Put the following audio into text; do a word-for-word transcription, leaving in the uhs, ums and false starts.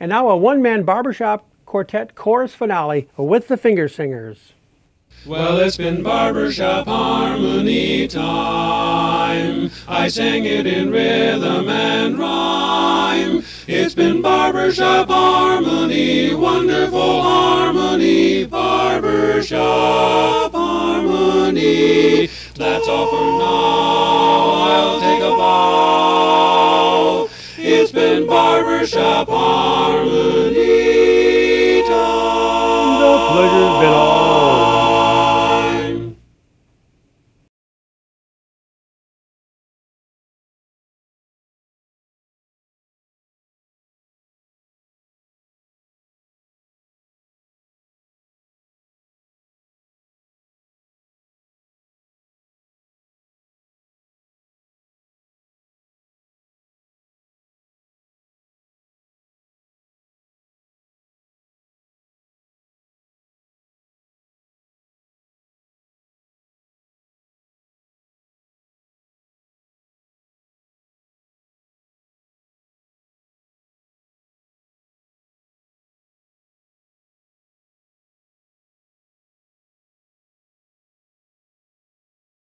And now a one-man barbershop quartet chorus finale with the finger singers. Well, it's been barbershop harmony time. I sang it in rhythm and rhyme. It's been barbershop harmony, wonderful harmony, barbershop harmony. That's all for now. I'll take a bow. It's been barbershop harmony time. The pleasure's been all.